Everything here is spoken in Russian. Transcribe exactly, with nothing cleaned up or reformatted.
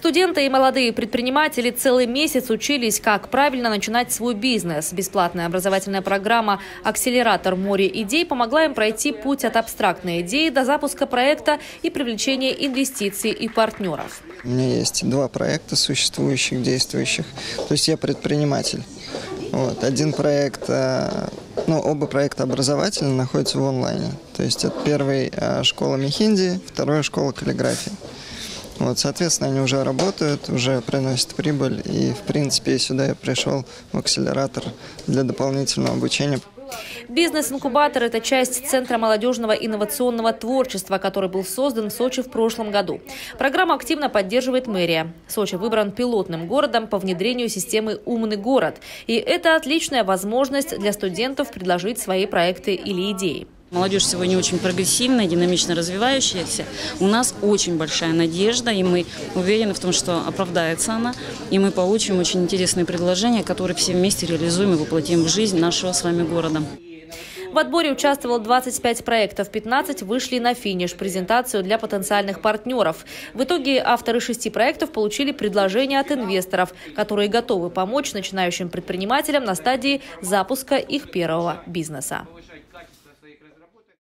Студенты и молодые предприниматели целый месяц учились, как правильно начинать свой бизнес. Бесплатная образовательная программа «Акселератор «Море идей» помогла им пройти путь от абстрактной идеи до запуска проекта и привлечения инвестиций и партнеров. У меня есть два проекта существующих, действующих. То есть я предприниматель. Вот. Один проект, ну, оба проекта образовательные, находятся в онлайне. То есть это первый школа Михинди, вторая школа каллиграфии. Вот, соответственно, они уже работают, уже приносят прибыль. И, в принципе, сюда я пришел в акселератор для дополнительного обучения. Бизнес-инкубатор – это часть Центра молодежного инновационного творчества, который был создан в Сочи в прошлом году. Программу активно поддерживает мэрия. Сочи выбран пилотным городом по внедрению системы «Умный город». И это отличная возможность для студентов предложить свои проекты или идеи. Молодежь сегодня очень прогрессивная, динамично развивающаяся. У нас очень большая надежда, и мы уверены в том, что оправдается она. И мы получим очень интересные предложения, которые все вместе реализуем и воплотим в жизнь нашего с вами города. В отборе участвовало двадцать пять проектов, пятнадцать вышли на финиш, презентацию для потенциальных партнеров. В итоге авторы шести проектов получили предложения от инвесторов, которые готовы помочь начинающим предпринимателям на стадии запуска их первого бизнеса.